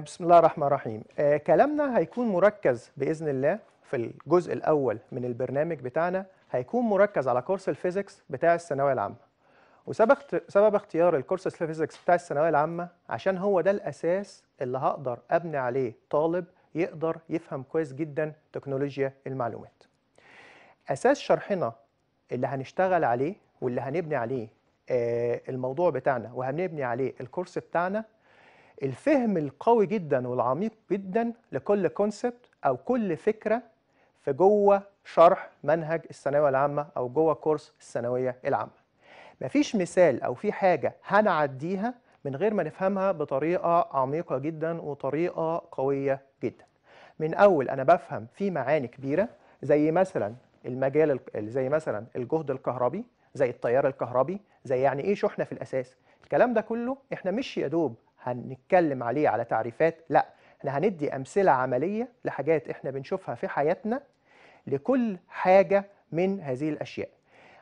بسم الله الرحمن الرحيم. كلامنا هيكون مركز بإذن الله في الجزء الأول من البرنامج بتاعنا، هيكون مركز على كورس الفيزيكس بتاع الثانوية العامة. وسبب اختيار الكورس الفيزيكس بتاع الثانوية العامة عشان هو ده الأساس اللي هقدر أبني عليه طالب يقدر يفهم كويس جدا تكنولوجيا المعلومات. أساس شرحنا اللي هنشتغل عليه واللي هنبني عليه الموضوع بتاعنا وهنبني عليه الكورس بتاعنا، الفهم القوي جدا والعميق جدا لكل كونسبت او كل فكره في جوه شرح منهج الثانويه العامه او جوه كورس الثانويه العامه. مفيش مثال او في حاجه هنعديها من غير ما نفهمها بطريقه عميقه جدا وطريقه قويه جدا. من اول انا بفهم في معاني كبيره زي مثلا المجال، زي مثلا الجهد الكهربي، زي التيار الكهربي، زي يعني ايه شحنه في الاساس. الكلام ده كله احنا مش يا دوب هنتكلم عليه على تعريفات، لا احنا هندي امثله عمليه لحاجات احنا بنشوفها في حياتنا لكل حاجه من هذه الاشياء.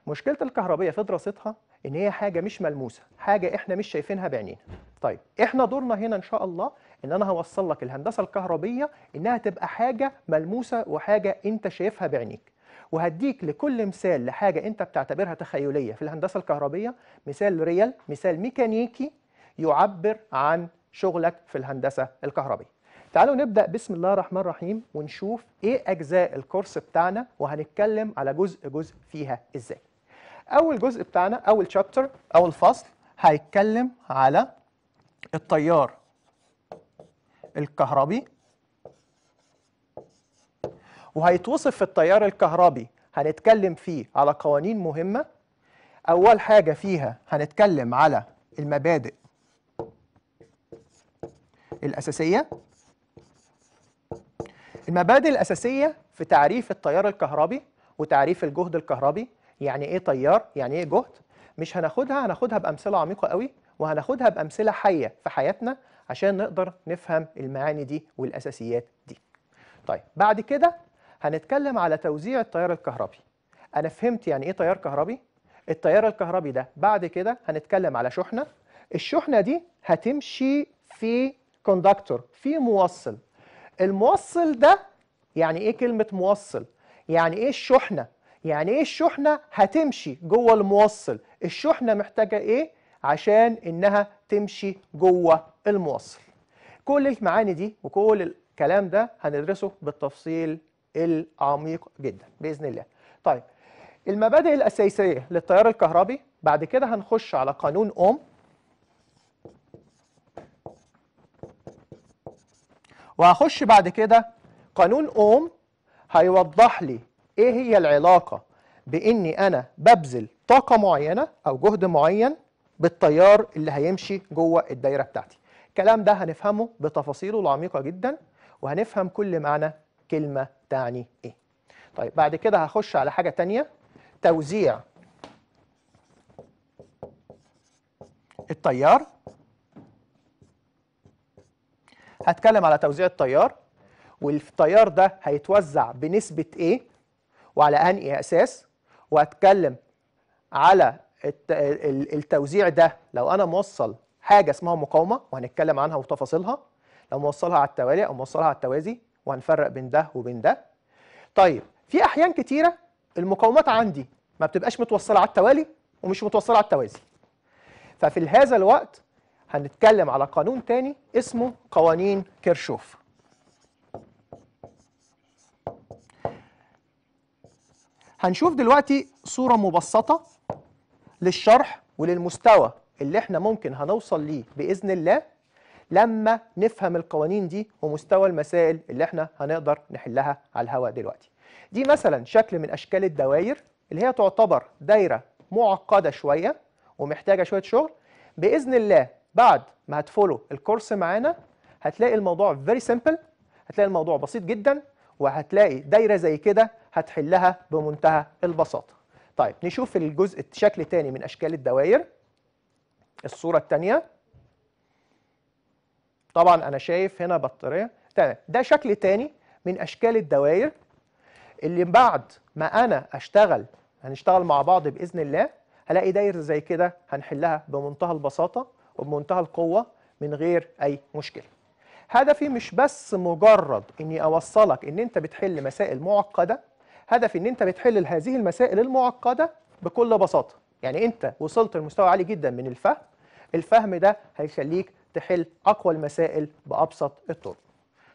مشكله الكهربيه في دراستها ان هي حاجه مش ملموسه، حاجه احنا مش شايفينها بعينينا. طيب احنا دورنا هنا ان شاء الله ان انا هوصل لك الهندسه الكهربيه انها تبقى حاجه ملموسه وحاجه انت شايفها بعينيك، وهديك لكل مثال لحاجه انت بتعتبرها تخيليه في الهندسه الكهربيه مثال ريال، مثال ميكانيكي يعبر عن شغلك في الهندسة الكهربية. تعالوا نبدأ بسم الله الرحمن الرحيم ونشوف ايه أجزاء الكورس بتاعنا وهنتكلم على جزء فيها ازاي. أول جزء بتاعنا، أول شابتر، أول فصل هيتكلم على التيار الكهربي، وهيتوصف في التيار الكهربي هنتكلم فيه على قوانين مهمة. أول حاجة فيها هنتكلم على المبادئ الأساسية. المبادئ الأساسية في تعريف التيار الكهربي وتعريف الجهد الكهربي، يعني إيه تيار، يعني إيه جهد. مش هناخدها بأمثلة عميقة قوي، وهناخدها بأمثلة حية في حياتنا عشان نقدر نفهم المعاني دي والأساسيات دي. طيب بعد كده هنتكلم على توزيع التيار الكهربي. أنا فهمت يعني إيه تيار كهربي. التيار الكهربي ده بعد كده هنتكلم على شحنة. الشحنة دي هتمشي في كوندكتور، في موصل. الموصل ده يعني ايه كلمة موصل؟ يعني ايه الشحنة؟ يعني ايه الشحنة هتمشي جوه الموصل؟ الشحنة محتاجة ايه عشان انها تمشي جوه الموصل؟ كل المعاني دي وكل الكلام ده هندرسه بالتفصيل العميق جدا بإذن الله. طيب المبادئ الأساسية للتيار الكهربي، بعد كده هنخش على قانون أوم، وهخش بعد كده قانون أوم هيوضح لي ايه هي العلاقة باني انا ببذل طاقة معينة او جهد معين بالتيار اللي هيمشي جوه الدايرة بتاعتي. الكلام ده هنفهمه بتفاصيله العميقة جدا وهنفهم كل معنى كلمة تعني ايه. طيب بعد كده هخش على حاجة تانية، توزيع التيار. هتكلم على توزيع التيار، والتيار ده هيتوزع بنسبة ايه وعلى انهي اساس، وهتكلم على التوزيع ده لو انا موصل حاجة اسمها مقاومة وهنتكلم عنها وتفاصيلها، لو موصلها على التوالي او موصلها على التوازي، وهنفرق بين ده وبين ده. طيب في احيان كتيرة المقاومات عندي ما بتبقاش متوصلة على التوالي ومش متوصلة على التوازي، ففي هذا الوقت هنتكلم على قانون تاني اسمه قوانين كيرشوف. هنشوف دلوقتي صورة مبسطة للشرح وللمستوى اللي احنا ممكن هنوصل ليه بإذن الله لما نفهم القوانين دي ومستوى المسائل اللي احنا هنقدر نحلها على الهواء دلوقتي. دي مثلا شكل من أشكال الدوائر اللي هي تعتبر دايرة معقدة شوية ومحتاجة شوية شغل. بإذن الله بعد ما هتفولو الكورس معانا هتلاقي الموضوع very simple، هتلاقي الموضوع بسيط جدا، وهتلاقي دايرة زي كده هتحلها بمنتهى البساطة. طيب نشوف الجزء شكل تاني من أشكال الدوائر، الصورة التانية. طبعا أنا شايف هنا بطارية، تمام. ده شكل تاني من أشكال الدوائر اللي بعد ما أنا هنشتغل مع بعض بإذن الله هلاقي دايرة زي كده هنحلها بمنتهى البساطة وبمنتهى القوة من غير أي مشكلة. هدفي مش بس مجرد اني اوصلك ان انت بتحل مسائل معقده، هدفي ان انت بتحل هذه المسائل المعقده بكل بساطه. يعني انت وصلت لمستوى عالي جدا من الفهم، الفهم ده هيخليك تحل اقوى المسائل بابسط الطرق.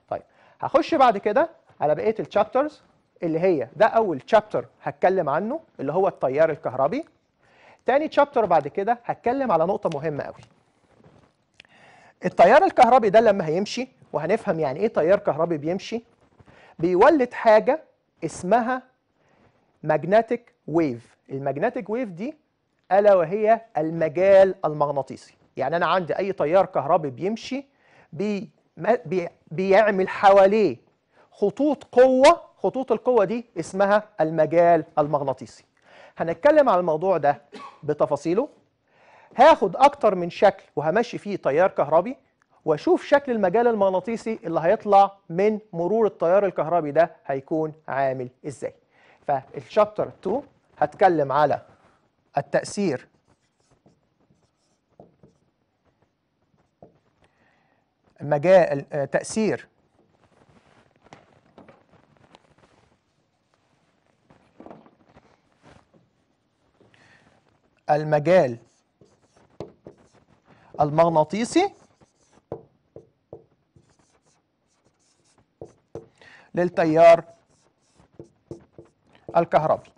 طيب هخش بعد كده على بقيه الشابترز اللي هي ده اول شابتر هتكلم عنه اللي هو التيار الكهربي. تاني شابتر بعد كده هتكلم على نقطه مهمه قوي. التيار الكهربي ده لما هيمشي، وهنفهم يعني ايه تيار كهربي بيمشي، بيولد حاجه اسمها ماجنتيك ويف. الماجنتيك ويف دي الا وهي المجال المغناطيسي. يعني انا عندي اي تيار كهربي بيمشي بيعمل حواليه خطوط قوه، خطوط القوه دي اسمها المجال المغناطيسي. هنتكلم على الموضوع ده بتفاصيله، هاخد اكتر من شكل وهمشي فيه تيار كهربي واشوف شكل المجال المغناطيسي اللي هيطلع من مرور التيار الكهربي ده هيكون عامل ازاي. فالشابتر 2 هتكلم على التأثير المجال المغناطيسي للتيار الكهربي.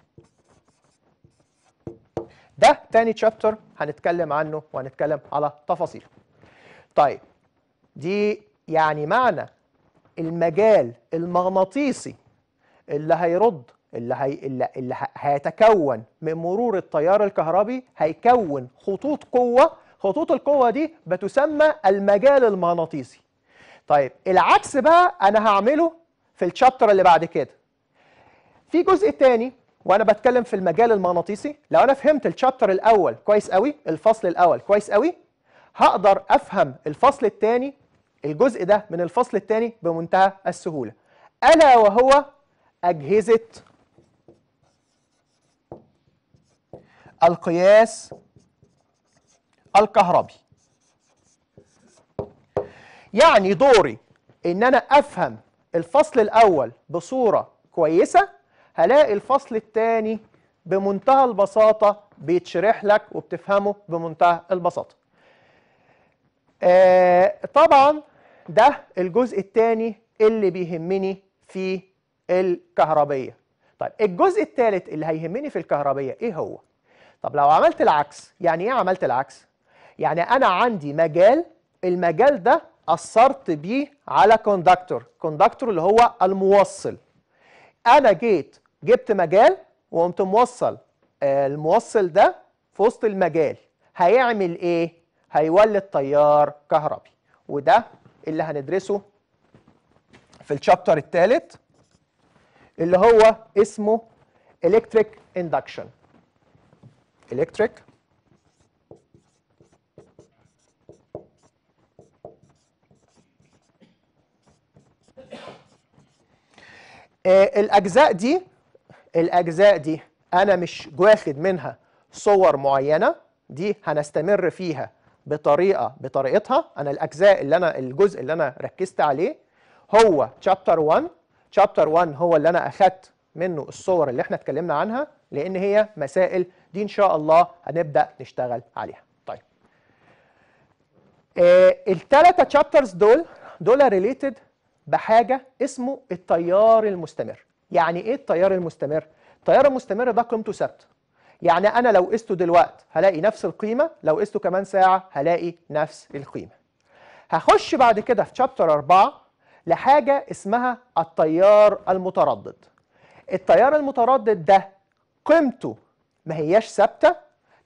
ده تاني شابتر هنتكلم عنه وهنتكلم على تفاصيله. طيب دي يعني معنى المجال المغناطيسي اللي هيرد اللي هيتكون من مرور التيار الكهربي، هيكون خطوط قوة، خطوط القوة دي بتسمى المجال المغناطيسي. طيب العكس بقى أنا هعمله في الشابتر اللي بعد كده. في جزء تاني وأنا بتكلم في المجال المغناطيسي، لو أنا فهمت الشابتر الأول كويس قوي، الفصل الأول كويس قوي، هقدر أفهم الفصل التاني، الجزء ده من الفصل التاني بمنتهى السهولة، ألا وهو أجهزة القياس الكهربي. يعني دوري ان انا افهم الفصل الاول بصورة كويسة، هلاقي الفصل الثاني بمنتهى البساطة بيتشرح لك وبتفهمه بمنتهى البساطة. طبعا ده الجزء الثاني اللي بيهمني في الكهربية. طيب الجزء الثالث اللي هيهمني في الكهربية ايه هو؟ طب لو عملت العكس، يعني ايه عملت العكس؟ يعني انا عندي مجال، المجال ده اثرت بيه على كوندكتور، كوندكتور اللي هو الموصل. انا جبت مجال وقمت موصل الموصل ده في وسط المجال، هيعمل ايه؟ هيولد تيار كهربي. وده اللي هندرسه في الشابتر الثالث اللي هو اسمه الكتريك اندكشن. electric الأجزاء دي أنا مش واخد منها صور معينة، دي هنستمر فيها بطريقتها. أنا الجزء اللي أنا ركزت عليه هو chapter 1. chapter 1 هو اللي أنا أخدت منه الصور اللي احنا اتكلمنا عنها، لأن هي مسائل دي إن شاء الله هنبدأ نشتغل عليها. طيب الثلاثة تشابترز دول ريليتد بحاجة اسمه التيار المستمر. يعني إيه التيار المستمر؟ التيار المستمر ده قيمته ثابتة، يعني أنا لو قسته دلوقتي هلاقي نفس القيمة، لو قسته كمان ساعة هلاقي نفس القيمة. هخش بعد كده في تشابتر 4 لحاجة اسمها التيار المتردد. التيار المتردد ده قيمته ما هياش ثابتة،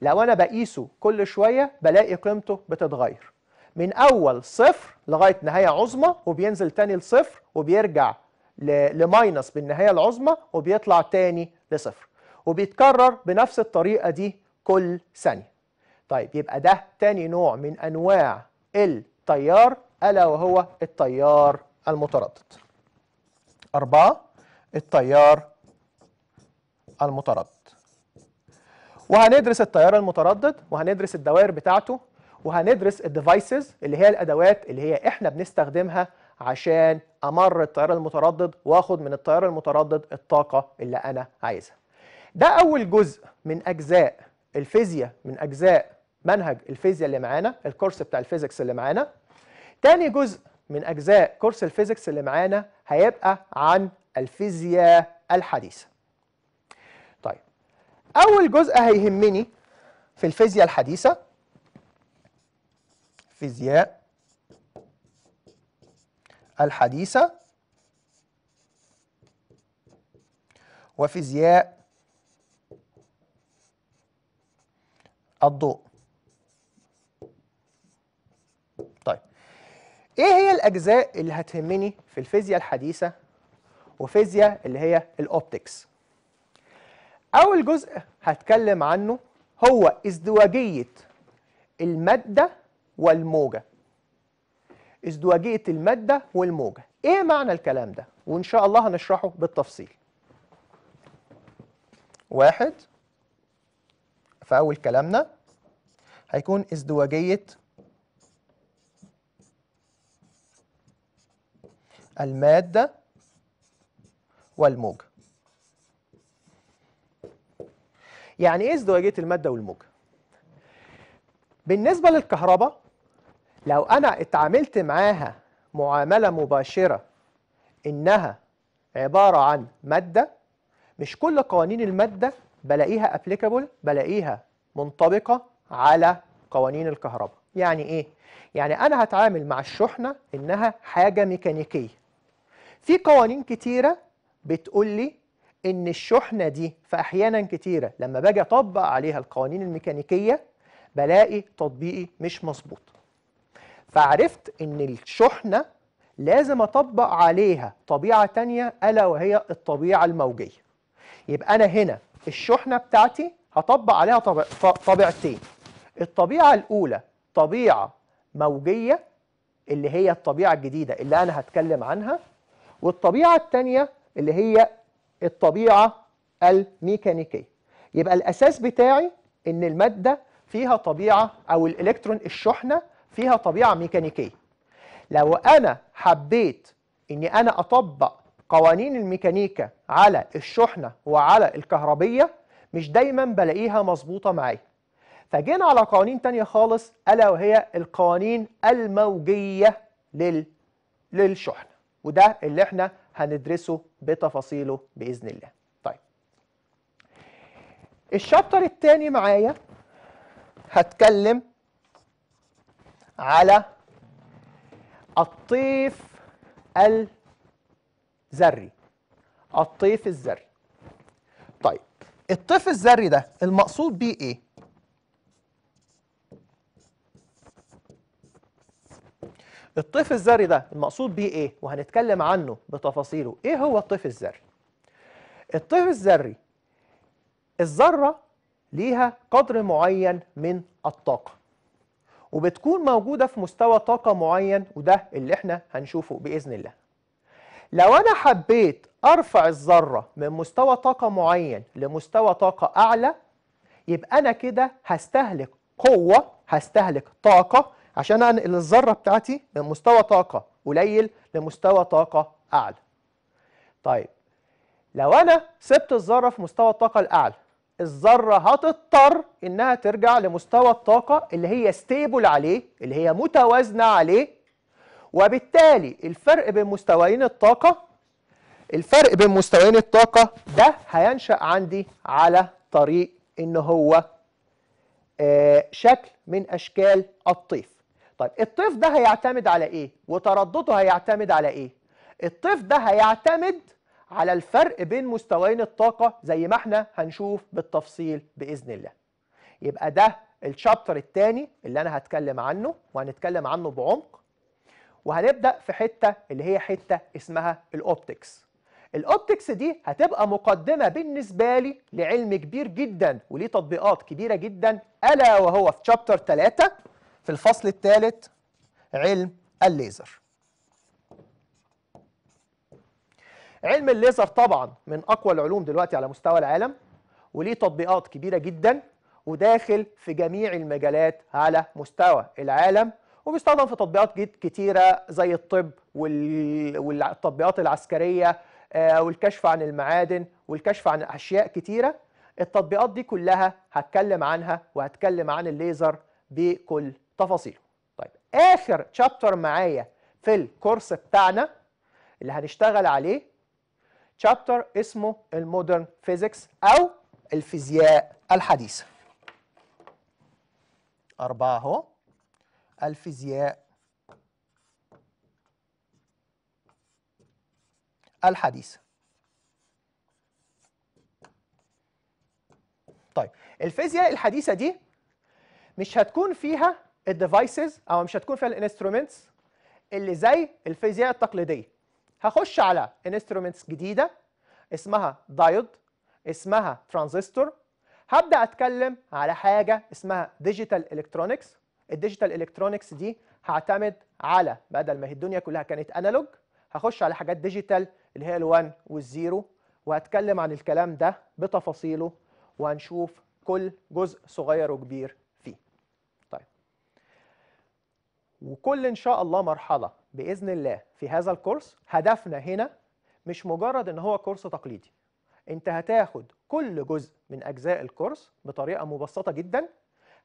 لو أنا بقيسه كل شوية بلاقي قيمته بتتغير من أول صفر لغاية نهاية عظمى، وبينزل تاني لصفر وبيرجع لماينس بالنهاية العظمى وبيطلع تاني لصفر، وبيتكرر بنفس الطريقة دي كل ثانية. طيب يبقى ده تاني نوع من أنواع التيار، ألا وهو التيار المتردد. 4 التيار المتردد. وهندرس التيار المتردد وهندرس الدوائر بتاعته وهندرس الديفايسز اللي هي الادوات اللي هي احنا بنستخدمها عشان امر التيار المتردد واخد من التيار المتردد الطاقه اللي انا عايزها. ده اول جزء من اجزاء الفيزياء، من اجزاء منهج الفيزياء اللي معانا، الكورس بتاع الفيزيكس اللي معانا. تاني جزء من اجزاء كورس الفيزيكس اللي معانا هيبقى عن الفيزياء الحديثه. طيب، اول جزء هيهمني في الفيزياء الحديثه، الفيزياء الحديثه وفيزياء الضوء. طيب، ايه هي الاجزاء اللي هتهمني في الفيزياء الحديثه وفيزياء اللي هي الاوبتكس؟ اول جزء هتكلم عنه هو ازدواجيه الماده والموجه. ازدواجيه الماده والموجه، ايه معنى الكلام ده؟ وان شاء الله هنشرحه بالتفصيل. واحد، فأول كلامنا هيكون ازدواجية المادة والموجة. يعني ايه ازدواجية المادة والموجة؟ بالنسبة للكهرباء، لو أنا اتعاملت معاها معاملة مباشرة إنها عبارة عن مادة، مش كل قوانين المادة بلاقيها applicable، بلاقيها منطبقة على قوانين الكهرباء. يعني ايه؟ يعني انا هتعامل مع الشحنة انها حاجة ميكانيكية. في قوانين كتيرة بتقول لي ان الشحنة دي في احيانا كتيرة لما باجي اطبق عليها القوانين الميكانيكية بلاقي تطبيقي مش مظبوط. فعرفت ان الشحنة لازم اطبق عليها طبيعة تانية، الا وهي الطبيعة الموجية. يبقى انا هنا الشحنة بتاعتي هطبق عليها طبيعتين. الطبيعة الأولى طبيعة موجية، اللي هي الطبيعة الجديدة اللي أنا هتكلم عنها، والطبيعة التانية اللي هي الطبيعة الميكانيكية. يبقى الأساس بتاعي إن المادة فيها طبيعة، أو الإلكترون الشحنة فيها طبيعة ميكانيكية. لو أنا حبيت إني أنا أطبق قوانين الميكانيكا على الشحنة وعلى الكهربية، مش دايما بلاقيها مظبوطة معايا. فجينا على قوانين تانية خالص، ألا وهي القوانين الموجية للشحنة، وده اللي احنا هندرسه بتفاصيله بإذن الله. طيب، الشابتر التاني معايا هتكلم على الطيف الذري، الطيف الذري. طيب، الطيف الذري ده المقصود بيه ايه؟ الطيف الذري ده المقصود بيه ايه؟ وهنتكلم عنه بتفاصيله. ايه هو الطيف الذري؟ الطيف الذري، الذرة ليها قدر معين من الطاقة، وبتكون موجودة في مستوى طاقة معين، وده اللي احنا هنشوفه بإذن الله. لو أنا حبيت أرفع الذرة من مستوى طاقة معين لمستوى طاقة أعلى، يبقى أنا كده هستهلك قوة، هستهلك طاقة عشان أنقل الذرة بتاعتي من مستوى طاقة قليل لمستوى طاقة أعلى. طيب، لو أنا سبت الذرة في مستوى الطاقة الأعلى، الذرة هتضطر إنها ترجع لمستوى الطاقة اللي هي ستيبل عليه، اللي هي متوازنة عليه، وبالتالي الفرق بين مستويين الطاقة، الفرق بين مستويين الطاقة ده هينشأ عندي على طريق إن هو شكل من أشكال الطيف. طيب، الطيف ده هيعتمد على إيه؟ وتردده هيعتمد على إيه؟ الطيف ده هيعتمد على الفرق بين مستويين الطاقة، زي ما احنا هنشوف بالتفصيل بإذن الله. يبقى ده الشابتر الثاني اللي أنا هتكلم عنه، وهنتكلم عنه بعمق. وهنبدأ في حتة اللي هي حتة اسمها الأوبتكس. الأوبتكس دي هتبقى مقدمة بالنسبة لي لعلم كبير جدا وليه تطبيقات كبيرة جدا، ألا وهو في شابتر 3 في الفصل الثالث، علم الليزر. علم الليزر طبعا من أقوى العلوم دلوقتي على مستوى العالم، وليه تطبيقات كبيرة جدا، وداخل في جميع المجالات على مستوى العالم، وبيستخدم في تطبيقات كتيرة زي الطب والتطبيقات العسكرية والكشف عن المعادن والكشف عن أشياء كتيرة. التطبيقات دي كلها هتكلم عنها وهتكلم عن الليزر بكل تفاصيله. طيب آخر تشابتر معايا في الكورس بتاعنا اللي هنشتغل عليه تشابتر اسمه المودرن فيزيكس أو الفيزياء الحديثة. 4 اهو، الفيزياء الحديثة. طيب الفيزياء الحديثة دي مش هتكون فيها الديفايسز او مش هتكون فيها الانسترومنتس اللي زي الفيزياء التقليدية. هخش على انسترومنتس جديدة اسمها دايود، اسمها ترانزستور. هبدأ أتكلم على حاجة اسمها ديجيتال إلكترونيكس. الديجيتال إلكترونيكس دي هعتمد على، بدل ما هي الدنيا كلها كانت أنالوج، هخش على حاجات ديجيتال اللي هي الوان والزيرو، وهتكلم عن الكلام ده بتفاصيله وهنشوف كل جزء صغير وكبير فيه. طيب وكل إن شاء الله مرحلة بإذن الله في هذا الكورس هدفنا هنا مش مجرد إن هو كورس تقليدي. أنت هتاخد كل جزء من أجزاء الكورس بطريقة مبسطة جدا،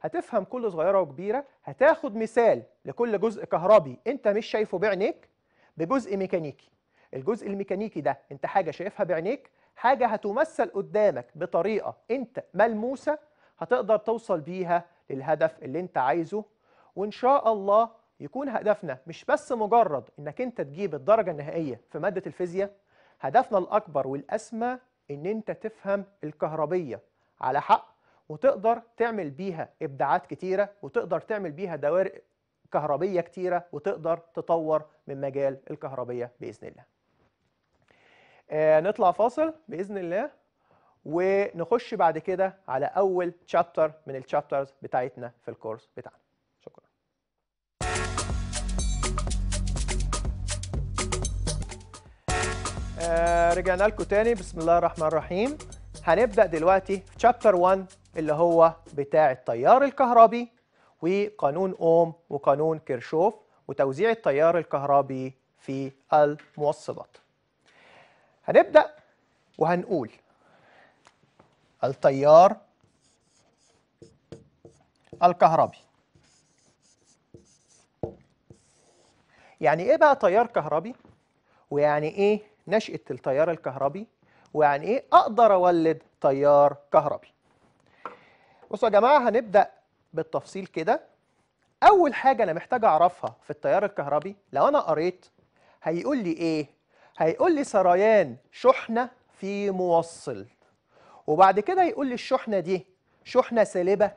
هتفهم كل صغيرة وكبيرة، هتاخد مثال لكل جزء كهربي أنت مش شايفه بعينيك بجزء ميكانيكي. الجزء الميكانيكي ده أنت حاجة شايفها بعينيك، حاجة هتمثل قدامك بطريقة أنت ملموسة هتقدر توصل بيها للهدف اللي أنت عايزه. وإن شاء الله يكون هدفنا مش بس مجرد إنك أنت تجيب الدرجة النهائية في مادة الفيزياء، هدفنا الأكبر والأسمى إن أنت تفهم الكهربية على حق وتقدر تعمل بيها إبداعات كتيرة، وتقدر تعمل بيها دوائر كهربية كتيرة، وتقدر تطور من مجال الكهربية بإذن الله. نطلع فاصل بإذن الله ونخش بعد كده على أول تشابتر من التشابترز بتاعتنا في الكورس بتاعنا. شكرا. رجعنا لكم تاني. بسم الله الرحمن الرحيم. هنبدأ دلوقتي في تشابتر 1 اللي هو بتاع التيار الكهربي وقانون أوم وقانون كيرشوف وتوزيع التيار الكهربي في الموصلات. هنبدأ وهنقول التيار الكهربي. يعني إيه بقى تيار كهربي؟ ويعني إيه نشأة التيار الكهربي؟ ويعني إيه أقدر أولد تيار كهربي؟ بصوا يا جماعة هنبدأ بالتفصيل كده. أول حاجة أنا محتاج أعرفها في التيار الكهربي لو أنا قريت هيقول لي إيه؟ هيقول لي سريان شحنة في موصل، وبعد كده يقول لي الشحنة دي شحنة سالبة،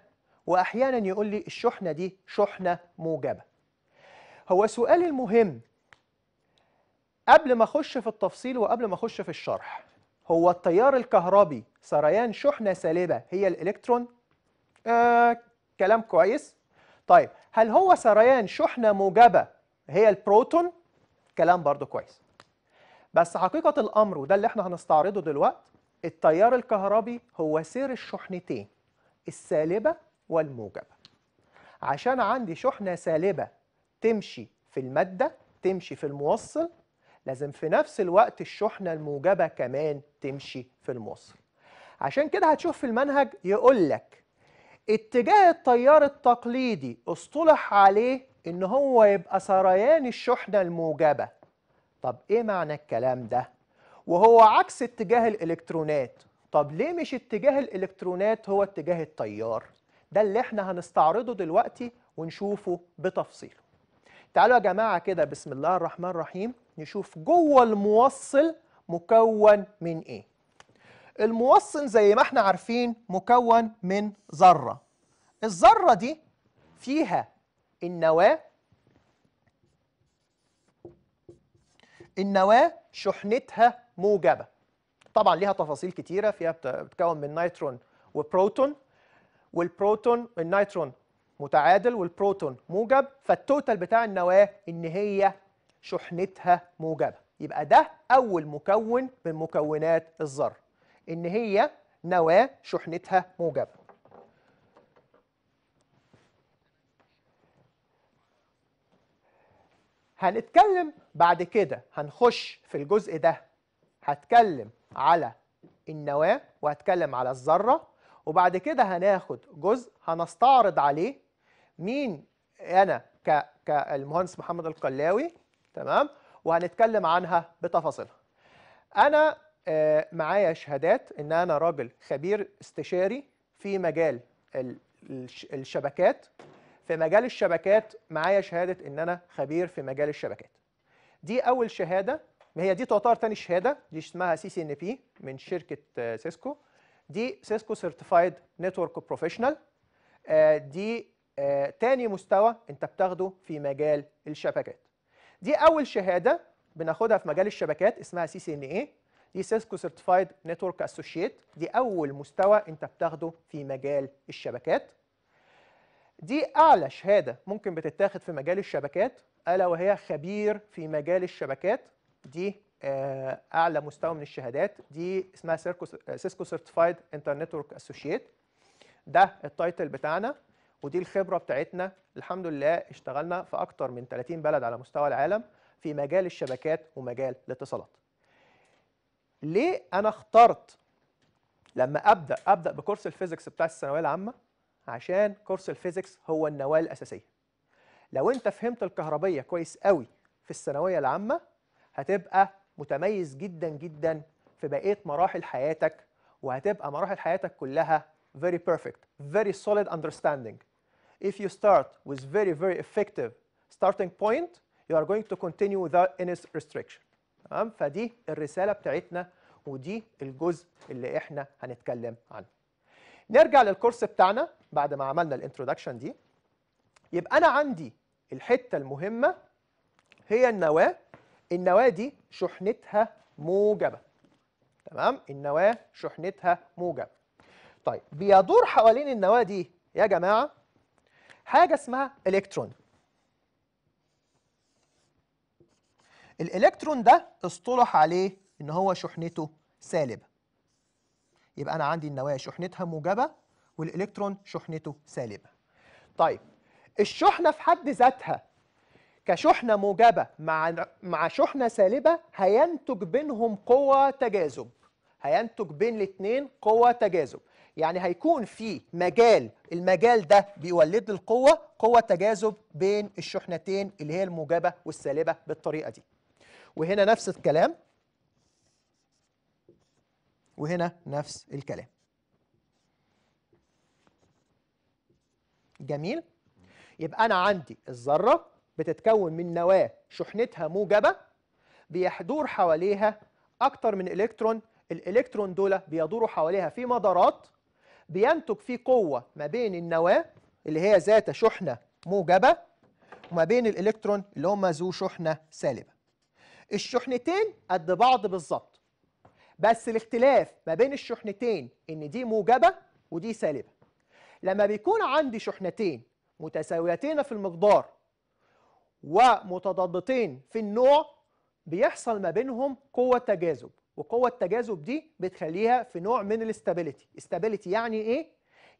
وأحيانا يقول لي الشحنة دي شحنة موجبة. هو سؤالي المهم قبل ما اخش في التفصيل وقبل ما اخش في الشرح، هو التيار الكهربي سريان شحنه سالبه هي الالكترون؟ كلام كويس. طيب هل هو سريان شحنه موجبه هي البروتون؟ كلام برضو كويس. بس حقيقه الامر وده اللي احنا هنستعرضه دلوقتي، التيار الكهربي هو سير الشحنتين السالبه والموجبه. عشان عندي شحنه سالبه تمشي في الماده تمشي في الموصل، لازم في نفس الوقت الشحنة الموجبة كمان تمشي في الموصل. عشان كده هتشوف في المنهج يقولك اتجاه التيار التقليدي اصطلح عليه ان هو يبقى سريان الشحنة الموجبة. طب ايه معنى الكلام ده؟ وهو عكس اتجاه الالكترونات. طب ليه مش اتجاه الالكترونات هو اتجاه التيار؟ ده اللي احنا هنستعرضه دلوقتي ونشوفه بتفصيل. تعالوا يا جماعة كده بسم الله الرحمن الرحيم نشوف جوه الموصل مكون من ايه. الموصل زي ما احنا عارفين مكون من ذرة. الذرة دي فيها النواة، النواة شحنتها موجبة. طبعا ليها تفاصيل كتيرة، فيها بتكون من نيترون وبروتون، والبروتون النيترون متعادل والبروتون موجب، فالتوتال بتاع النواة ان هي شحنتها موجبة. يبقى ده أول مكون من مكونات الذرة، إن هي نواة شحنتها موجبة. هنتكلم بعد كده، هنخش في الجزء ده، هتكلم على النواة وهتكلم على الذرة، وبعد كده هناخد جزء هنستعرض عليه مين أنا كالمهندس محمد القلاوي، تمام، وهنتكلم عنها بتفاصيلها. أنا معايا شهادات إن أنا راجل خبير استشاري في مجال الشبكات. في مجال الشبكات معايا شهادة إن أنا خبير في مجال الشبكات. دي أول شهادة، هي دي تعتبر تاني شهادة، دي اسمها CCNP من شركة سيسكو. دي سيسكو سيرتيفايد نتورك بروفيشنال. دي تاني مستوى أنت بتاخده في مجال الشبكات. دي أول شهادة بناخدها في مجال الشبكات اسمها CCNA، دي سيسكو سيرتيفايد نتورك أسوشيت، دي أول مستوى أنت بتاخده في مجال الشبكات. دي أعلى شهادة ممكن بتتاخد في مجال الشبكات، ألا وهي خبير في مجال الشبكات. دي أعلى مستوى من الشهادات، دي اسمها سيسكو سيرتيفايد انترنتورك أسوشيت. ده التايتل بتاعنا ودي الخبرة بتاعتنا. الحمد لله اشتغلنا في أكتر من 30 بلد على مستوى العالم في مجال الشبكات ومجال الاتصالات. ليه أنا اخترت لما أبدأ بكورس الفيزيكس بتاع الثانوية العامة؟ عشان كورس الفيزيكس هو النواة الأساسية. لو أنت فهمت الكهربية كويس قوي في الثانوية العامة هتبقى متميز جدا جدا في بقية مراحل حياتك، وهتبقى مراحل حياتك كلها very perfect, very solid understanding. If you start with very very effective starting point, you are going to continue without any restriction. تمام؟ فدي الرسالة بتاعتنا ودي الجزء اللي احنا هنتكلم عنه. نرجع للكورس بتاعنا بعد ما عملنا الانترودكشن دي. يبقى أنا عندي الحتة المهمة هي النواة. النواة دي شحنتها موجبة. تمام؟ النواة شحنتها موجبة. طيب بيدور حوالين النواة دي يا جماعة حاجة اسمها إلكترون. الإلكترون ده اصطلح عليه إن هو شحنته سالبة. يبقى أنا عندي النواة شحنتها موجبة والإلكترون شحنته سالبة. طيب الشحنة في حد ذاتها كشحنة موجبة مع شحنة سالبة هينتج بينهم قوة تجاذب. هينتج بين الاثنين قوة تجاذب. يعني هيكون في مجال، المجال ده بيولد القوة، قوة تجاذب بين الشحنتين اللي هي الموجبة والسالبة بالطريقة دي. وهنا نفس الكلام. وهنا نفس الكلام. جميل؟ يبقى أنا عندي الذرة بتتكون من نواة شحنتها موجبة، بيحدور حواليها أكتر من إلكترون، الإلكترون دول بيدوروا حواليها في مدارات، بينتج في قوة ما بين النواة اللي هي ذات شحنة موجبة وما بين الإلكترون اللي هم ذو شحنة سالبة. الشحنتين قد بعض بالظبط، بس الاختلاف ما بين الشحنتين ان دي موجبه ودي سالبه. لما بيكون عندي شحنتين متساويتين في المقدار ومتضادتين في النوع بيحصل ما بينهم قوه تجاذب، وقوه التجاذب دي بتخليها في نوع من الاستابيليتي. استابيليتي يعني ايه؟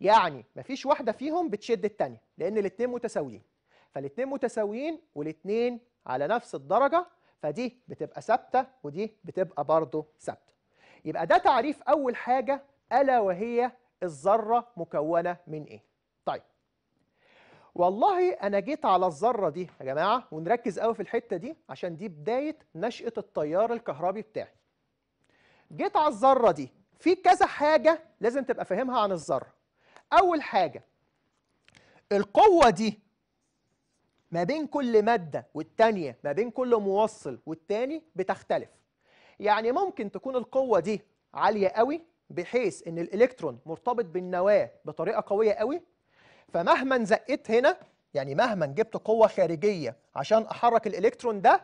يعني مفيش واحده فيهم بتشد الثانيه لان الاثنين متساويين. فالاثنين متساويين والاثنين على نفس الدرجه، فدي بتبقى ثابته ودي بتبقى برضه ثابته. يبقى ده تعريف أول حاجة، ألا وهي الذرة مكونة من إيه؟ طيب والله أنا جيت على الذرة دي يا جماعة، ونركز قوي في الحتة دي عشان دي بداية نشأة التيار الكهربي بتاعي. جيت على الذرة دي في كذا حاجة لازم تبقى فاهمها عن الذرة. أول حاجة القوة دي ما بين كل مادة والتانية، ما بين كل موصل والتاني بتختلف. يعني ممكن تكون القوة دي عالية قوي بحيث ان الالكترون مرتبط بالنواة بطريقة قوية قوي، فمهما زقت هنا، يعني مهما جبت قوة خارجية عشان احرك الالكترون ده،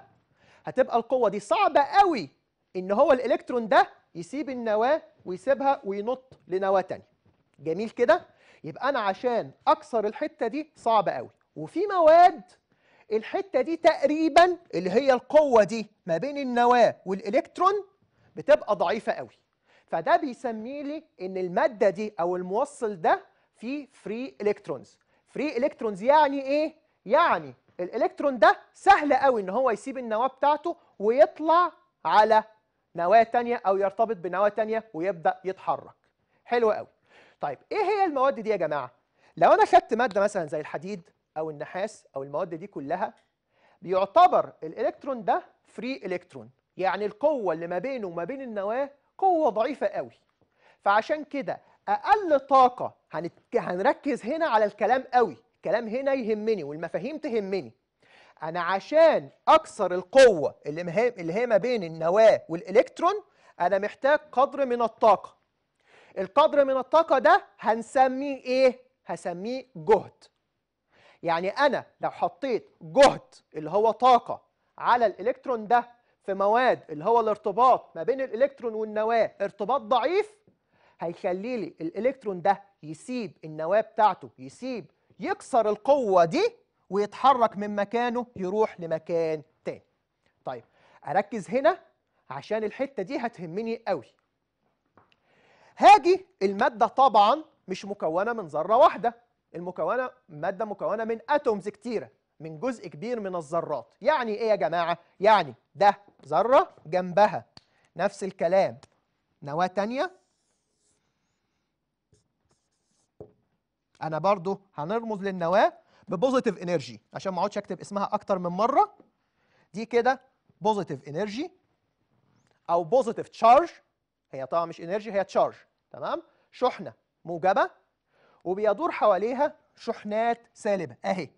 هتبقى القوة دي صعبة قوي ان هو الالكترون ده يسيب النواة ويسيبها وينط لنواة تانية. جميل كده؟ يبقى انا عشان اكسر الحتة دي صعبة قوي. وفي مواد الحتة دي تقريبا اللي هي القوة دي ما بين النواة والإلكترون بتبقى ضعيفة قوي، فده بيسمي لي إن المادة دي أو الموصل ده فيه فري إلكترونز. فري إلكترونز يعني إيه؟ يعني الالكترون ده سهل قوي ان هو يسيب النواه بتاعته ويطلع على نواه ثانيه او يرتبط بنواه ثانيه ويبدا يتحرك. حلو قوي. طيب ايه هي المواد دي يا جماعه؟ لو انا خدت ماده مثلا زي الحديد او النحاس او المواد دي كلها، بيعتبر الالكترون ده فري الكترون، يعني القوه اللي ما بينه وما بين النواه قوه ضعيفه قوي. فعشان كده اقل طاقه هنركز هنا على الكلام قوي، الكلام هنا يهمني والمفاهيم تهمني. انا عشان اكسر القوه اللي هي ما بين النواه والالكترون، انا محتاج قدر من الطاقه. القدر من الطاقه ده هنسميه ايه؟ هسميه جهد. يعني انا لو حطيت جهد اللي هو طاقه على الالكترون ده في مواد اللي هو الارتباط ما بين الالكترون والنواه ارتباط ضعيف، هيخلي لي الالكترون ده يسيب النواه بتاعته، يكسر القوه دي ويتحرك من مكانه يروح لمكان تاني. طيب اركز هنا عشان الحته دي هتهمني قوي. هاجي الماده طبعا مش مكونه من ذره واحده، الماده مكونه من اتومز كتيره، من جزء كبير من الذرات. يعني ايه يا جماعه؟ يعني ده ذره جنبها نفس الكلام نواه تانيه، انا برضو هنرمز للنواه ببوزيتيف انرجي عشان ما اقعدش اكتب اسمها اكتر من مره. دي كده بوزيتيف انرجي او بوزيتيف تشارج، هي طبعا مش انرجي هي تشارج، تمام؟ شحنه موجبه وبيدور حواليها شحنات سالبه اهي.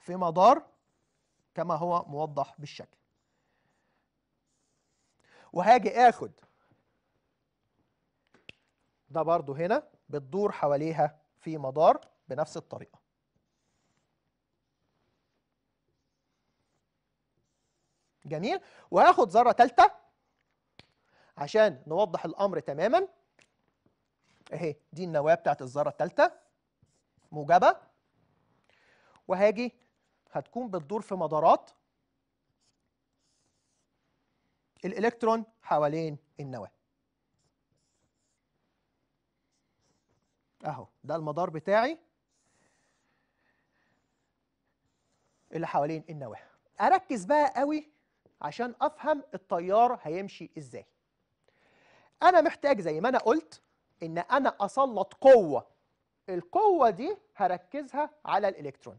في مدار كما هو موضح بالشكل. وهاجي اخد ده برضو هنا بتدور حواليها في مدار بنفس الطريقه. جميل. وهاخد ذره ثالثه عشان نوضح الامر تماما اهي، دي النواه بتاعت الذره الثالثه موجبه، وهاجي هتكون بتدور في مدارات الالكترون حوالين النواه اهو. ده المدار بتاعي اللي حوالين النواه. اركز بقى قوي عشان افهم التيار هيمشي ازاي. انا محتاج زي ما انا قلت ان انا اسلط قوه، القوه دي هركزها على الالكترون.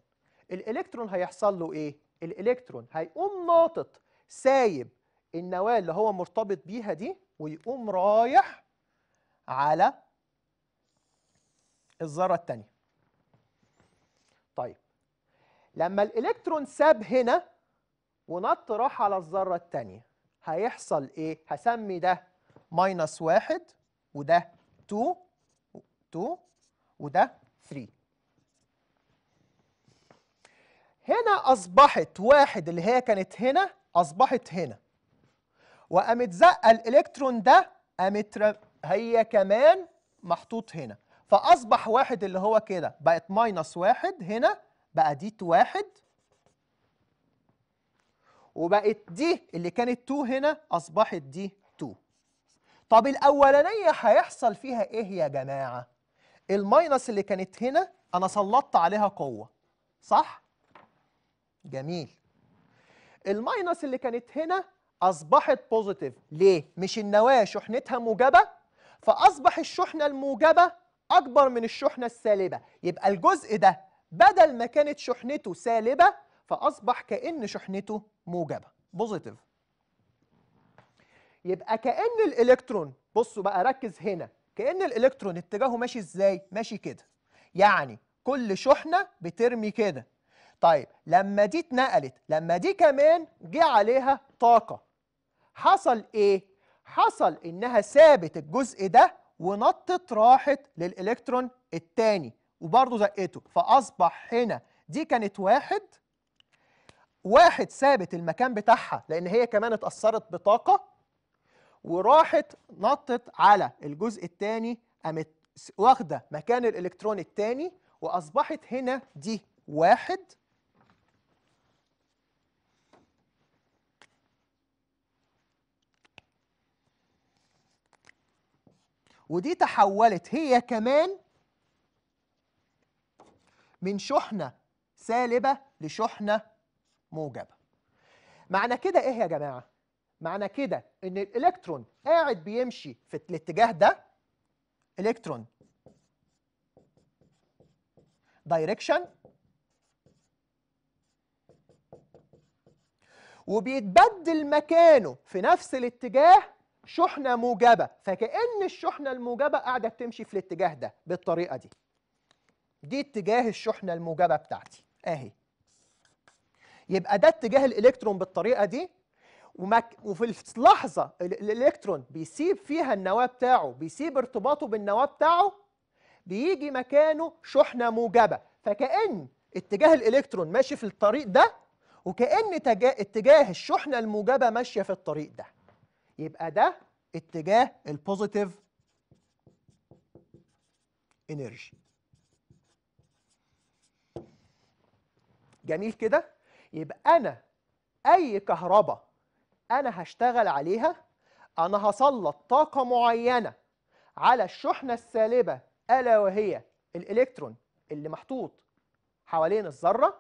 الالكترون هيحصل له ايه؟ الالكترون هيقوم ناطط سايب النواه اللي هو مرتبط بيها دي ويقوم رايح على الذره الثانيه. طيب لما الالكترون ساب هنا ونط راح على الذره الثانيه هيحصل ايه؟ هسمي ده ماينس 1 وده 2 وده 3. هنا اصبحت 1 اللي هي كانت هنا اصبحت هنا، وقامت زقه الالكترون ده قامت هي كمان محطوط هنا، فاصبح 1 اللي هو كده بقت ماينس 1 هنا، بقى دي 1 وبقت دي اللي كانت 2 هنا اصبحت دي 2. طب الاولانيه هيحصل فيها ايه يا جماعه؟ الماينس اللي كانت هنا انا سلطت عليها قوه، صح؟ جميل. الماينس اللي كانت هنا أصبحت بوزيتيف، ليه؟ مش النواة شحنتها موجبة، فأصبح الشحنة الموجبة أكبر من الشحنة السالبة، يبقى الجزء ده بدل ما كانت شحنته سالبة فأصبح كأن شحنته موجبة، بوزيتيف. يبقى كأن الإلكترون، بصوا بقى ركز هنا، كأن الإلكترون اتجاهه ماشي إزاي؟ ماشي كده، يعني كل شحنة بترمي كده. طيب لما دي اتنقلت، لما دي كمان جه عليها طاقة، حصل ايه؟ حصل انها سابت الجزء ده ونطت راحت للالكترون التاني وبرضه زقته، فاصبح هنا دي كانت 1 سابت المكان بتاعها لان هي كمان اتأثرت بطاقة وراحت نطت على الجزء التاني قامت واخدة مكان الالكترون التاني، واصبحت هنا دي 1 ودي تحولت هي كمان من شحنة سالبة لشحنة موجبة. معنى كده ايه يا جماعة؟ معنى كده ان الالكترون قاعد بيمشي في الاتجاه ده، الكترون دايركشن، وبيتبدل مكانه في نفس الاتجاه شحنة موجبة، فكأن الشحنة الموجبة قاعدة تمشي في الاتجاه ده بالطريقة دي. دي اتجاه الشحنة الموجبة بتاعتي اهي. يبقى ده اتجاه الالكترون بالطريقة دي، وفي اللحظة الالكترون بيسيب فيها النواة بتاعه، بيسيب ارتباطه بالنواة بتاعه، بيجي مكانه شحنة موجبة، فكأن اتجاه الالكترون ماشي في الطريق ده، وكأن اتجاه الشحنة الموجبة ماشية في الطريق ده. يبقى ده اتجاه البوزيتيف انرجي. جميل كده؟ يبقى أنا أي كهرباء أنا هشتغل عليها، أنا هسلط طاقة معينة على الشحنة السالبة، ألا وهي الإلكترون اللي محطوط حوالين الذرة.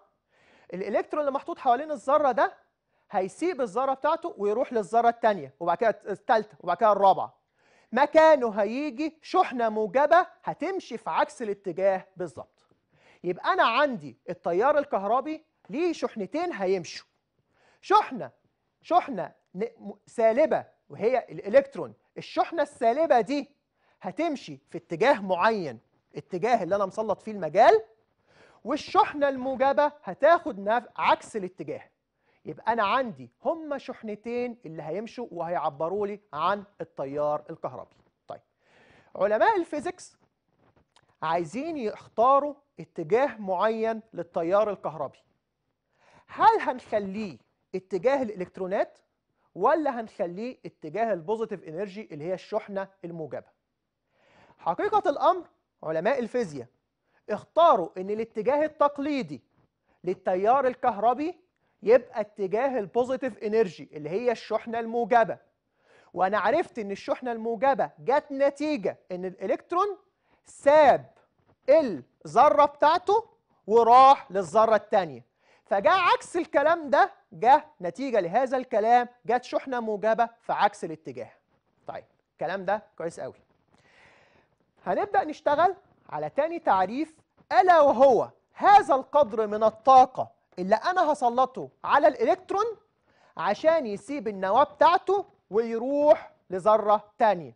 الإلكترون اللي محطوط حوالين الذرة ده هيسيب الذرة بتاعته ويروح للذرة الثانية وبعد كده الثالثة وبعد كده الرابعة، مكانه هيجي شحنة موجبة هتمشي في عكس الاتجاه بالظبط. يبقى أنا عندي التيار الكهربي ليه شحنتين هيمشوا، شحنة سالبة وهي الإلكترون، الشحنة السالبة دي هتمشي في اتجاه معين، الاتجاه اللي أنا مسلط فيه المجال، والشحنة الموجبة هتاخد عكس الاتجاه. يبقى أنا عندي هما شحنتين اللي هيمشوا وهيعبروا لي عن التيار الكهربي. طيب، علماء الفيزيكس عايزين يختاروا اتجاه معين للتيار الكهربي. هل هنخليه اتجاه الإلكترونات ولا هنخليه اتجاه البوزيتيف انرجي اللي هي الشحنة الموجبة؟ حقيقة الأمر علماء الفيزياء اختاروا إن الاتجاه التقليدي للتيار الكهربي يبقى اتجاه البوزيتيف انرجي اللي هي الشحنة الموجبة. وأنا عرفت إن الشحنة الموجبة جت نتيجة إن الإلكترون ساب الذرة بتاعته وراح للذرة الثانية، فجاء عكس الكلام ده، جاء نتيجة لهذا الكلام جت شحنة موجبة في عكس الاتجاه. طيب، الكلام ده كويس قوي. هنبدأ نشتغل على تاني تعريف، ألا وهو هذا القدر من الطاقة اللي أنا هسلطه على الإلكترون عشان يسيب النواة بتاعته ويروح لذرة تانية.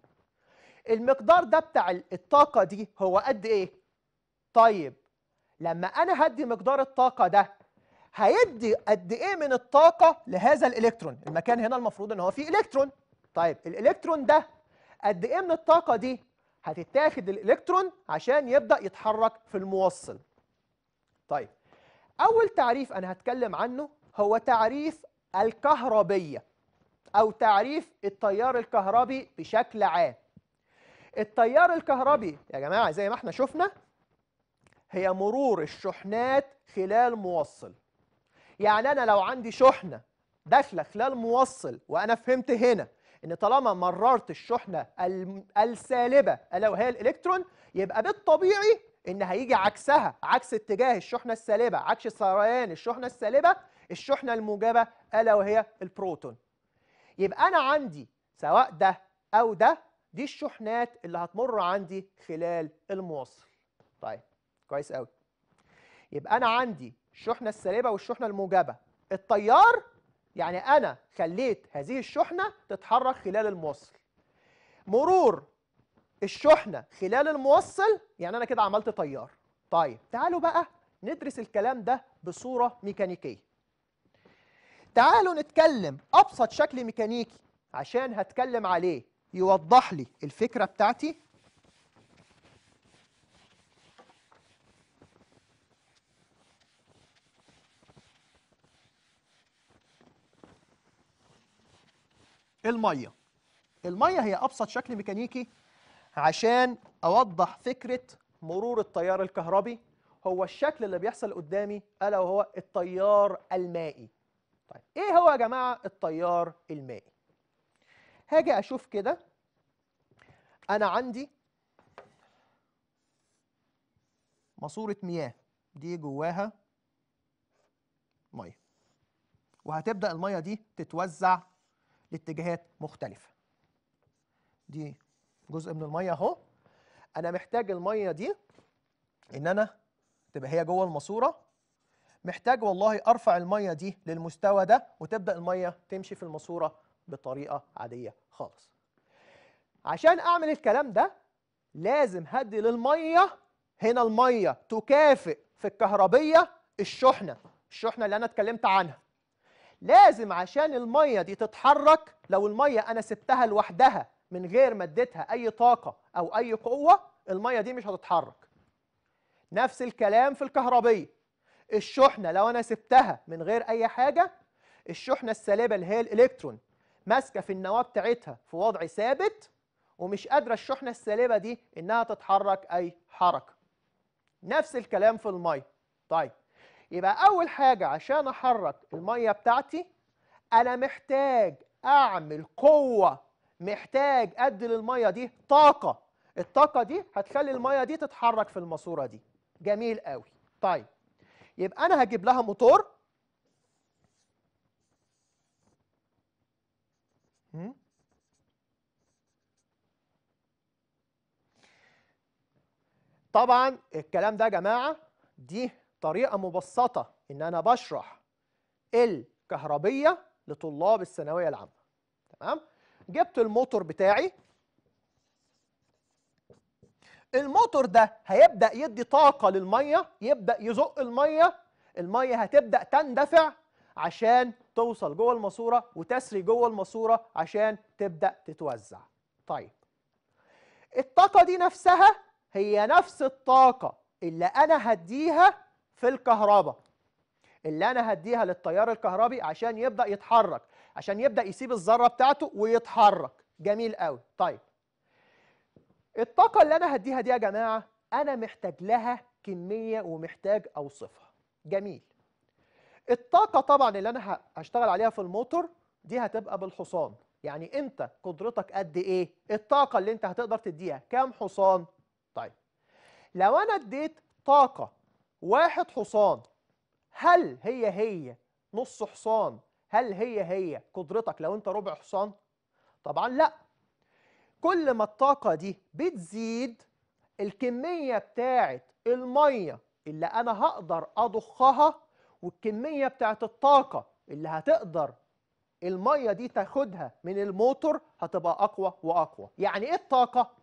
المقدار ده بتاع الطاقة دي هو قد إيه؟ طيب، لما أنا هدي مقدار الطاقة ده هيدي قد إيه من الطاقة لهذا الإلكترون؟ المكان هنا المفروض إن هو فيه إلكترون. طيب، الإلكترون ده قد إيه من الطاقة دي هتتاخد الإلكترون عشان يبدأ يتحرك في الموصل؟ طيب، أول تعريف أنا هتكلم عنه هو تعريف الكهربية أو تعريف التيار الكهربي بشكل عام. التيار الكهربي يا جماعة زي ما احنا شفنا هي مرور الشحنات خلال موصل. يعني أنا لو عندي شحنة داخلة خلال موصل وأنا فهمت هنا إن طالما مررت الشحنة السالبة ألا وهي الإلكترون، يبقى بالطبيعي إن هيجي عكسها، عكس اتجاه الشحنة السالبة، عكس سريان الشحنة السالبة، الشحنة الموجبة ألا وهي البروتون. يبقى أنا عندي سواء ده أو ده، دي الشحنات اللي هتمر عندي خلال الموصل. طيب، كويس أوي. يبقى أنا عندي الشحنة السالبة والشحنة الموجبة. التيار يعني أنا خليت هذه الشحنة تتحرك خلال الموصل. مرور الشحنة خلال الموصل يعني أنا كده عملت تيار. طيب، تعالوا بقى ندرس الكلام ده بصورة ميكانيكية. تعالوا نتكلم أبسط شكل ميكانيكي عشان هتكلم عليه يوضح لي الفكرة بتاعتي. المية هي أبسط شكل ميكانيكي عشان أوضح فكرة مرور التيار الكهربي، هو الشكل اللي بيحصل قدامي ألا وهو التيار المائي. طيب، إيه هو يا جماعة التيار المائي؟ هاجي أشوف كده، أنا عندي ماسورة مياه دي جواها مية، وهتبدأ المية دي تتوزع لاتجاهات مختلفة. دي جزء من المية اهو، أنا محتاج المية دي إن أنا تبقى هي جوه الماسورة، محتاج والله أرفع المية دي للمستوى ده وتبدأ المية تمشي في الماسورة بطريقة عادية خالص. عشان أعمل الكلام ده لازم هدي للمية، هنا المية تكافئ في الكهربية الشحنة اللي أنا اتكلمت عنها. لازم عشان المية دي تتحرك، لو المية أنا سبتها لوحدها من غير ما اديتها أي طاقة أو أي قوة المية دي مش هتتحرك. نفس الكلام في الكهربية، الشحنة لو أنا سبتها من غير أي حاجة، الشحنة السالبة اللي هي الإلكترون ماسكة في النواة بتاعتها في وضع ثابت ومش قادرة الشحنة السالبة دي إنها تتحرك أي حركة. نفس الكلام في المية. طيب يبقى أول حاجة عشان أحرك المية بتاعتي أنا محتاج أعمل قوة، محتاج أدي للمية دي طاقة، الطاقة دي هتخلي المية دي تتحرك في الماسورة دي. جميل قوي. طيب يبقى أنا هجيب لها موتور، طبعا الكلام ده يا جماعة دي طريقة مبسطة إن أنا بشرح الكهربية لطلاب الثانوية العامة. تمام؟ جبت الموتور بتاعي، الموتور ده هيبدأ يدي طاقة للمية، يبدأ يزق المية، المية هتبدأ تندفع عشان توصل جوه الماسورة وتسري جوه الماسورة عشان تبدأ تتوزع. طيب الطاقة دي نفسها هي نفس الطاقة اللي أنا هديها في الكهرباء، اللي أنا هديها للتيار الكهربي عشان يبدأ يتحرك، عشان يبدأ يسيب الذرة بتاعته ويتحرك. جميل قوي. طيب الطاقة اللي أنا هديها دي يا جماعة أنا محتاج لها كمية ومحتاج أوصفها. جميل. الطاقة طبعا اللي أنا هشتغل عليها في الموتور دي هتبقى بالحصان، يعني أنت قدرتك قد إيه، الطاقة اللي أنت هتقدر تديها كام حصان. طيب لو أنا اديت طاقة 1 حصان، هل هي نص حصان؟ هل هي قدرتك لو أنت ربع حصان؟ طبعا لأ. كل ما الطاقة دي بتزيد الكمية بتاعت المية اللي أنا هقدر أضخها والكمية بتاعت الطاقة اللي هتقدر المية دي تاخدها من الموتور هتبقى أقوى وأقوى. يعني إيه الطاقة؟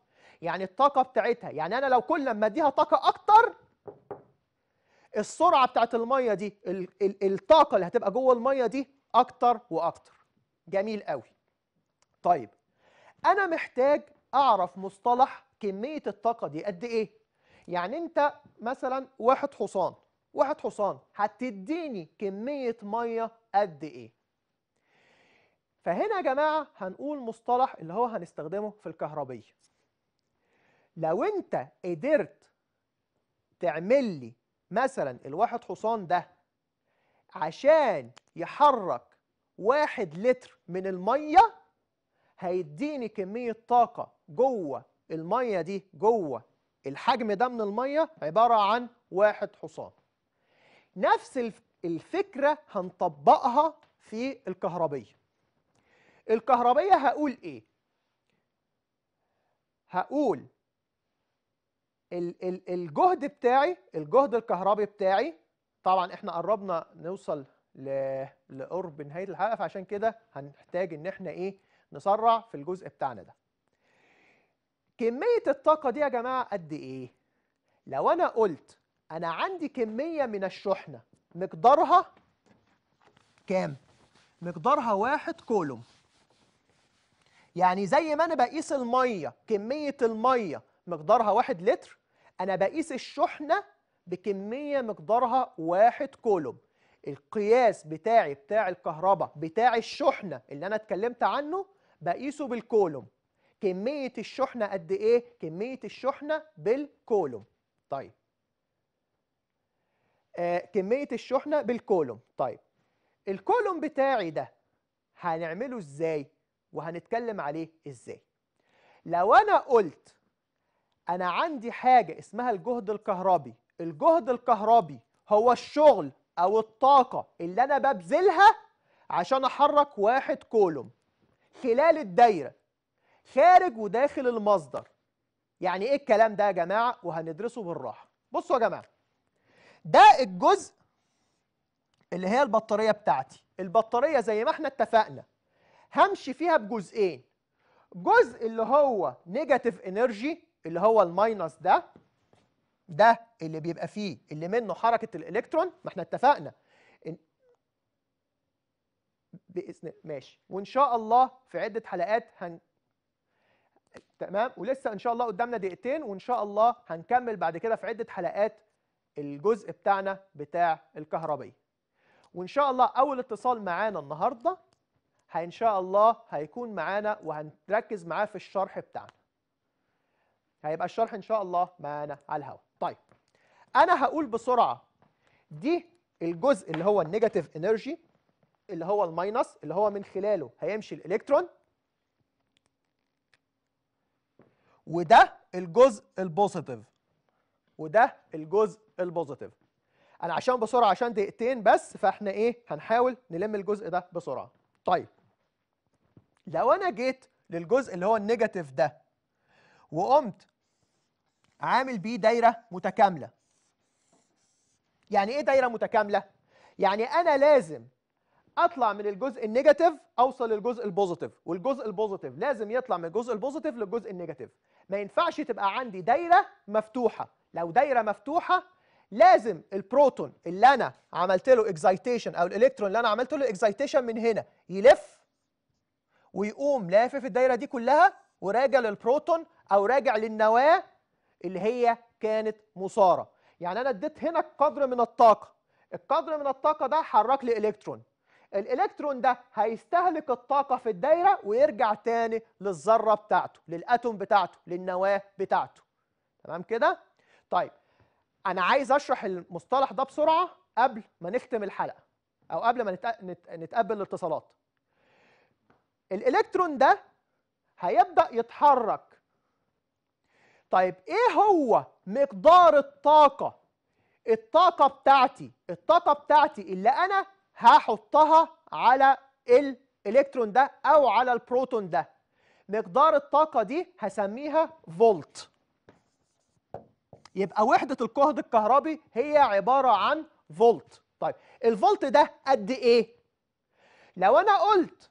يعني الطاقة بتاعتها، يعني أنا لو كل ما أديها طاقة أكتر السرعة بتاعت المية دي، الطاقة اللي هتبقى جوه المية دي أكتر وأكتر. جميل قوي. طيب أنا محتاج أعرف مصطلح كمية الطاقة دي قد إيه؟ يعني أنت مثلا 1 حصان، 1 حصان هتديني كمية مية قد إيه؟ فهنا يا جماعة هنقول مصطلح اللي هو هنستخدمه في الكهربية. لو أنت قدرت تعمل لي مثلا ال1 حصان ده عشان يحرك 1 لتر من المية، هيديني كمية طاقة جوه المية دي، جوه الحجم ده من المية، عبارة عن 1 حصان. نفس الفكرة هنطبقها في الكهربية. الكهربية هقول إيه؟ هقول الجهد بتاعي، الجهد الكهربي بتاعي، طبعا احنا قربنا نوصل لقرب نهاية الحلقة فعشان كده هنحتاج ان احنا نسرع في الجزء بتاعنا ده. كمية الطاقة دي يا جماعة قد ايه؟ لو انا قلت انا عندي كمية من الشحنة مقدارها كام؟ مقدارها 1 كولوم. يعني زي ما انا بقيس المية، كمية المية مقدارها 1 لتر، انا بقيس الشحنة بكمية مقدارها 1 كولوم. القياس بتاعي بتاع الكهرباء بتاع الشحنة اللي انا اتكلمت عنه بقيسه بالكولوم. كمية الشحنة قد ايه؟ كمية الشحنة بالكولوم. طيب كمية الشحنة بالكولوم. طيب الكولوم بتاعي ده هنعمله ازاي وهنتكلم عليه ازاي؟ لو انا قلت انا عندي حاجة اسمها الجهد الكهربي، الجهد الكهربي هو الشغل أو الطاقة اللي أنا ببذلها عشان أحرك واحد كولوم خلال الدايرة خارج وداخل المصدر. يعني إيه الكلام ده يا جماعة؟ وهندرسه بالراحة. بصوا يا جماعة، ده الجزء اللي هي البطارية بتاعتي. البطارية زي ما احنا اتفقنا همشي فيها بجزئين، جزء اللي هو نيجاتيف انرجي اللي هو الماينس ده اللي بيبقى فيه اللي منه حركة الالكترون، ما احنا اتفقنا بإذن ماشي، وإن شاء الله في عدة حلقات تمام، ولسه إن شاء الله قدامنا دقيقتين وإن شاء الله هنكمل بعد كده في عدة حلقات الجزء بتاعنا بتاع الكهربية. وإن شاء الله أول اتصال معانا النهارده إن شاء الله هيكون معانا وهنركز معاه في الشرح بتاعنا. هيبقى الشرح إن شاء الله معانا على الهواء. طيب أنا هقول بسرعة، دي الجزء اللي هو النيجاتيف انرجي اللي هو الماينس اللي هو من خلاله هيمشي الإلكترون، وده الجزء البوزيتيف وده الجزء البوزيتيف. أنا عشان بسرعة عشان دقيقتين بس فإحنا إيه هنحاول نلم الجزء ده بسرعة. طيب لو أنا جيت للجزء اللي هو النيجاتيف ده وقمت عامل بيه دايرة متكاملة. يعني إيه دايرة متكاملة؟ يعني أنا لازم اطلع من الجزء النيجاتيف اوصل للجزء البوزيتيف، والجزء البوزيتيف لازم يطلع من الجزء البوزيتيف للجزء النيجاتيف. ما ينفعش تبقى عندي دايره مفتوحه. لو دايره مفتوحه لازم البروتون اللي انا عملت له اكسايتيشن او الالكترون اللي انا عملت له اكسايتيشن من هنا يلف ويقوم لافف الدايره دي كلها وراجع للبروتون او راجع للنواه اللي هي كانت مثاره. يعني انا اديت هنا قدر من الطاقه، القدر من الطاقه ده حرك لي الكترون، الالكترون ده هيستهلك الطاقة في الدايرة ويرجع تاني للذرة بتاعته، للاتوم بتاعته، للنواة بتاعته. تمام كده؟ طيب أنا عايز أشرح المصطلح ده بسرعة قبل ما نختم الحلقة أو قبل ما نتقبل الاتصالات. الالكترون ده هيبدأ يتحرك. طيب إيه هو مقدار الطاقة؟ الطاقة بتاعتي اللي أنا هحطها على الالكترون ده او على البروتون ده، مقدار الطاقه دي هسميها فولت. يبقى وحده الجهد الكهربي هي عباره عن فولت. طيب الفولت ده قد ايه؟ لو انا قلت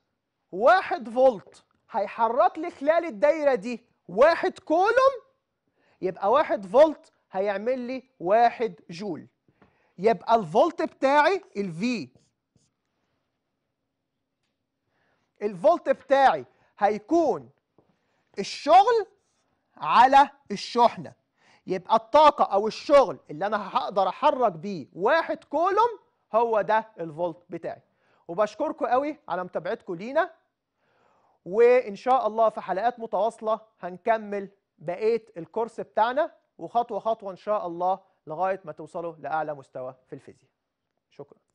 1 فولت هيحرك لي خلال الدايره دي 1 كولوم، يبقى 1 فولت هيعمل لي 1 جول. يبقى الفولت بتاعي الفولت بتاعي هيكون الشغل على الشحنة. يبقى الطاقة أو الشغل اللي أنا هقدر أحرك بيه 1 كولوم هو ده الفولت بتاعي. وبشكركم قوي على متابعتكم لينا، وإن شاء الله في حلقات متواصلة هنكمل بقية الكورس بتاعنا وخطوة خطوة إن شاء الله لغاية ما توصلوا لأعلى مستوى في الفيزياء. شكرا.